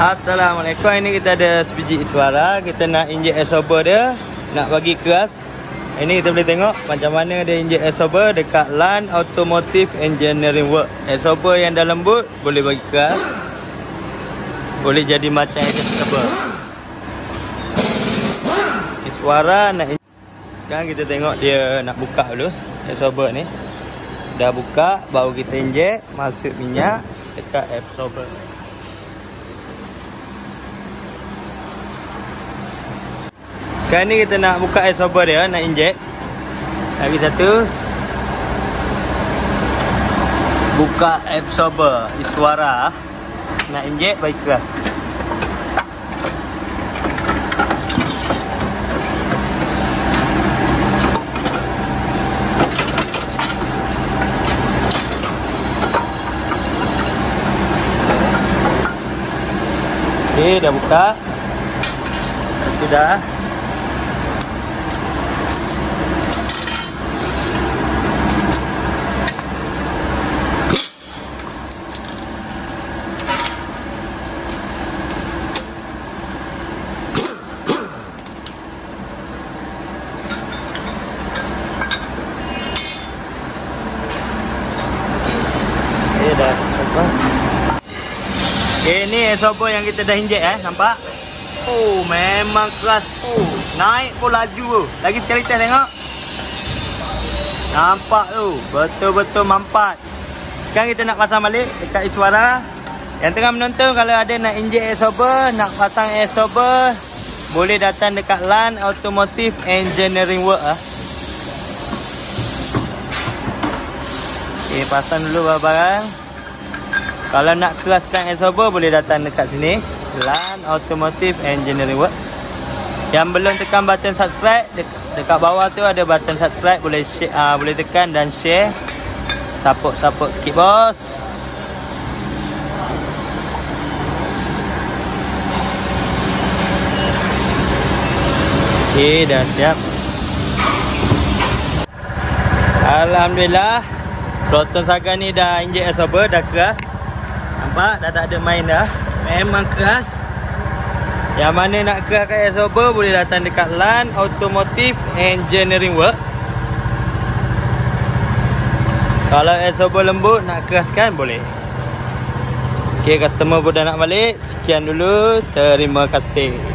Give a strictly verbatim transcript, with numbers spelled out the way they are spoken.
Assalamualaikum. Ini kita ada sebiji Iswara. Kita nak injek absorber dia, nak bagi keras. Ini kita boleh tengok macam mana dia injek absorber dekat LAN Automotive Engineering Works. Absorber yang dalam boot boleh bagi keras, boleh jadi macam adjustable. Iswara nak injek. Sekarang kita tengok dia nak buka dulu absorber ni. Dah buka, baru kita injek masuk minyak dekat absorber. Sekarang ni kita nak buka absorber dia, nak inject. Lagi satu. Buka absorber Iswara, nak inject bagi keras. Okey, dah buka. Satu dah. Okay, ni absorber yang kita dah injek eh, nampak? Oh, memang keras. Oh, naik pun laju tu. Lagi sekali test tengok. Nampak tu, betul-betul mampat. Sekarang kita nak pasang balik dekat Iswara. Yang tengah menonton, kalau ada nak injek absorber, nak pasang absorber, boleh datang dekat LAN Automotive Engineering Works ah. Okey, pasang dulu barang-barang. Kalau nak keraskan absorber, boleh datang dekat sini, LAN Automotive Engineering Works. Yang belum tekan button subscribe, dekat bawah tu ada button subscribe, boleh share, uh, boleh tekan dan share. Support-support sikit bos. Okey, dah siap. Alhamdulillah, Proton Saga ni dah injek absorber, dah keras. Nampak? Dah tak ada main dah. Memang keras. Yang mana nak keraskan absorber, boleh datang dekat LAN Automotive Engineering Works. Kalau absorber lembut, nak keraskan, boleh. Ok, customer pun dah nak balik. Sekian dulu. Terima kasih.